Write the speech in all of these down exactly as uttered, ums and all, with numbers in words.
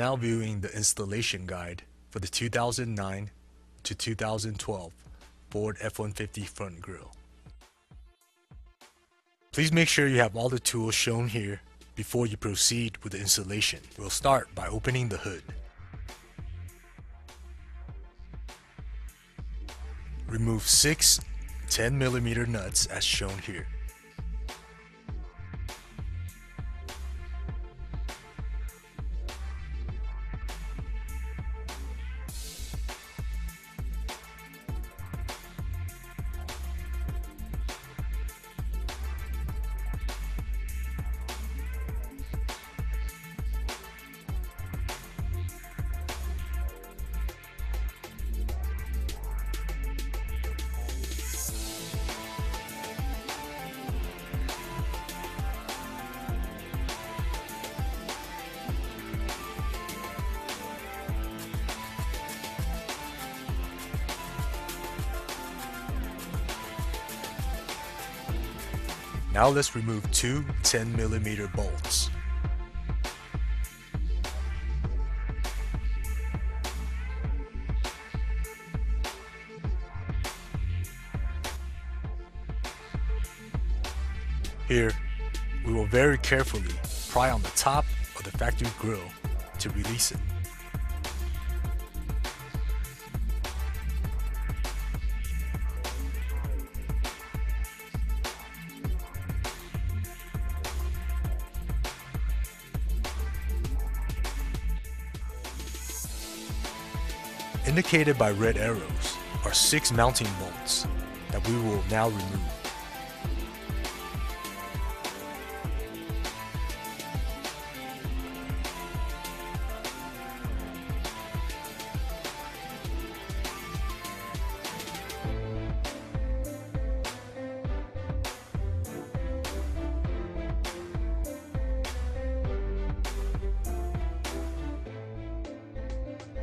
now viewing the installation guide for the two thousand nine to two thousand twelve Ford F one fifty front grille. Please make sure you have all the tools shown here before you proceed with the installation. We'll start by opening the hood. Remove six ten millimeter nuts as shown here. Now let's remove two ten millimeter bolts. Here, we will very carefully pry on the top of the factory grille to release it. Indicated by red arrows are six mounting bolts that we will now remove.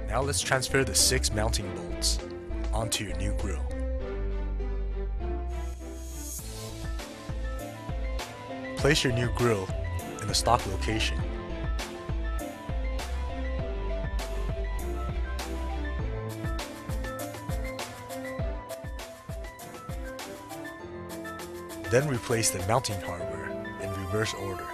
Now let's transfer the six mounting bolts onto your new grille. Place your new grille in the stock location. Then replace the mounting hardware in reverse order.